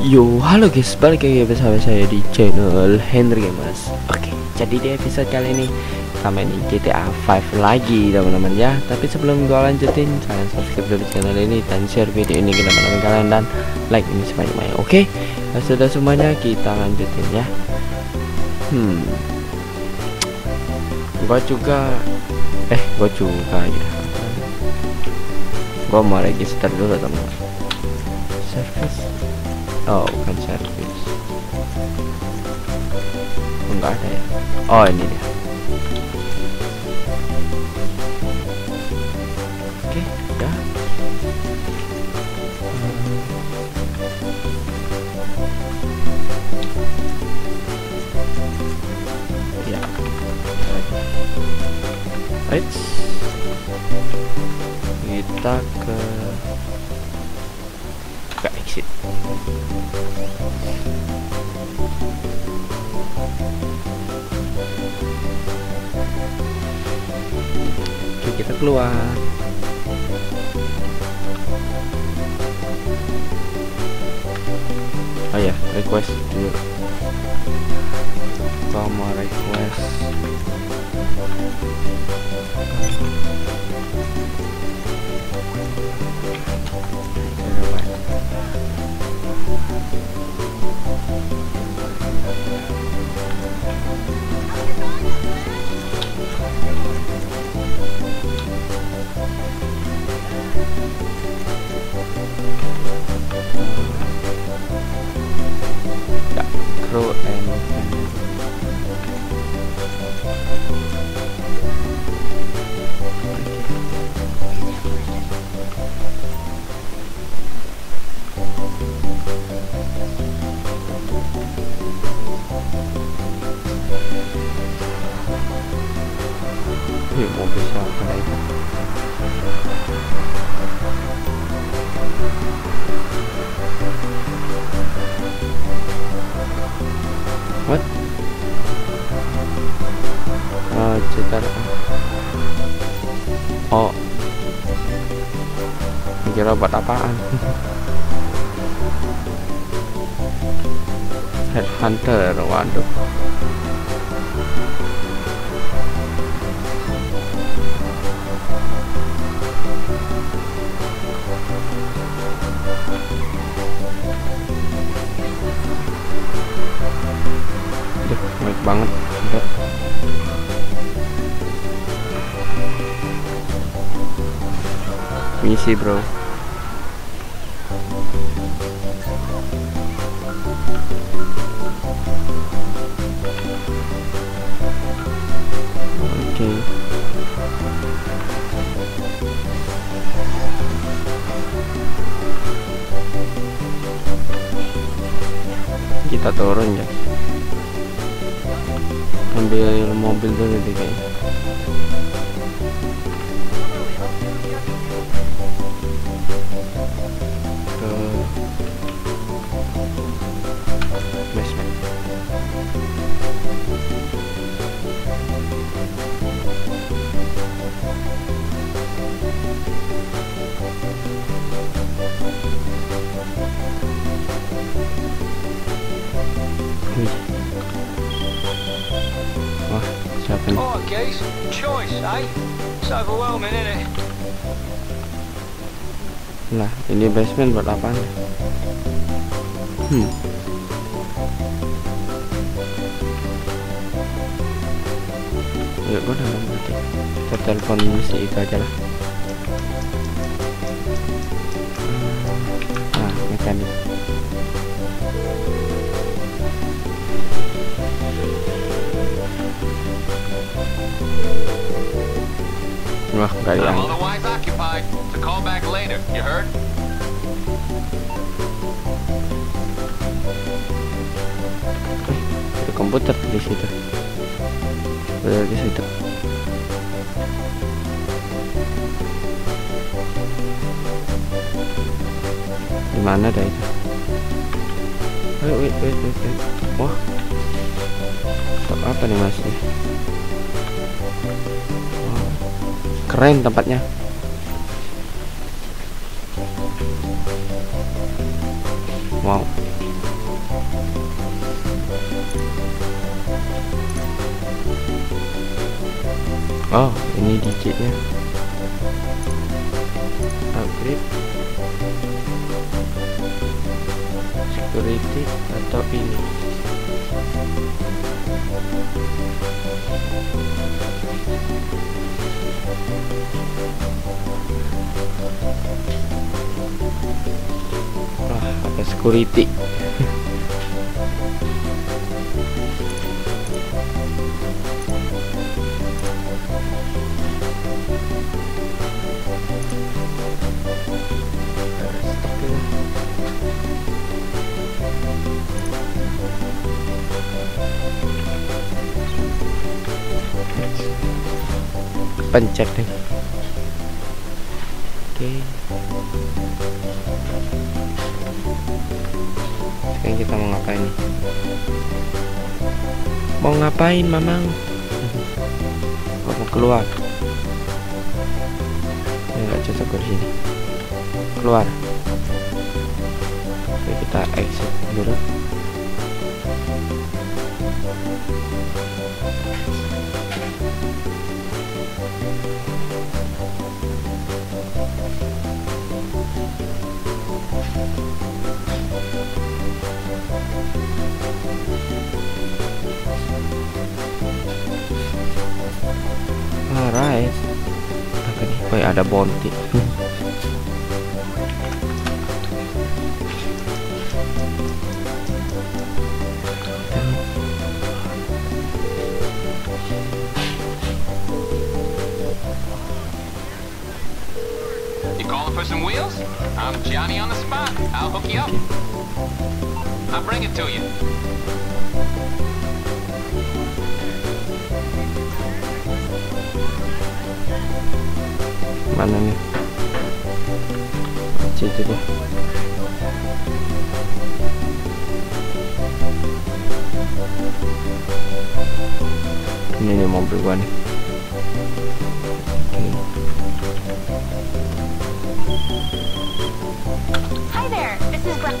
Yo, halo guys, balik lagi bersama saya di channel Henry Gamers. Oke, jadi di episode kali ini sama ini GTA 5 lagi teman-teman ya. Tapi sebelum gua lanjutin, kalian subscribe dulu channel ini dan share video ini ke teman-teman kalian dan like ini semuanya. Oke, nah, sudah semuanya kita lanjutin ya. Gua juga ya. Gua mau register dulu teman-teman. Service. Oh, bukan servis. Enggak ada ya. Oh, ini dia. Oke, udah. Ya. Eits. Kita ke exit. Oke, kita keluar. Oh ya, request dulu. Kita mau request. Oh, kira buat apaan? Head Hunter, waduh. Duh, baik banget. Misi bro. Oke. Kita turun ya. Ambil mobil dulu deh guys. Oh, guys, choice, eh? It's overwhelming, isn't it? Nah, ini basement buat apaan? Ya, gue udah ngerti. Kita telepon misi itu aja lah. Nah, mekanik. Wah, gak hilang. Ada komputer di situ. Di mana dah itu? Wait. Wah, stop apa nih mas? Keren tempatnya. Wow. Oh, ini digitnya. Upgrade. Security atau ini. Wah, apa security? Pencet nih. Oke. Sekarang kita mau ngapain nih? Mau ngapain, Mamang? Mau keluar. Enggak cocok di sini. Keluar. Oke, kita exit dulu. Alright, apa nih? Woi, ada bounty. You calling for some wheels? I'm Johnny on the spot. I'll hook you up. I'll bring it to you. Mana nih? Itu deh. Ini mobil gua nih. Hi there, this is Glenn.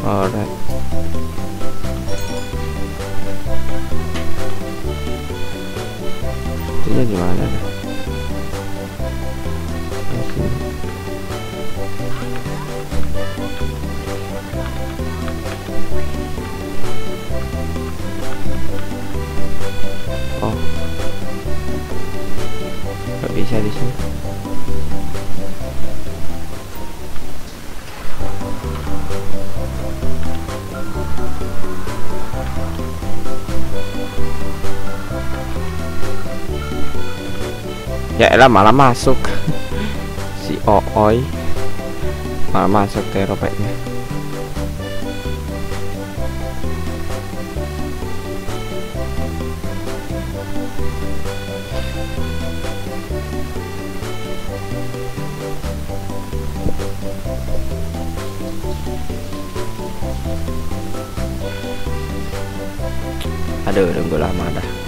Alright. Ini gimana nih? Oh, nggak bisa di sini. Ya elah, malah masuk. Si Ooi malah masuk teropeknya. Aduh, udah lama dah.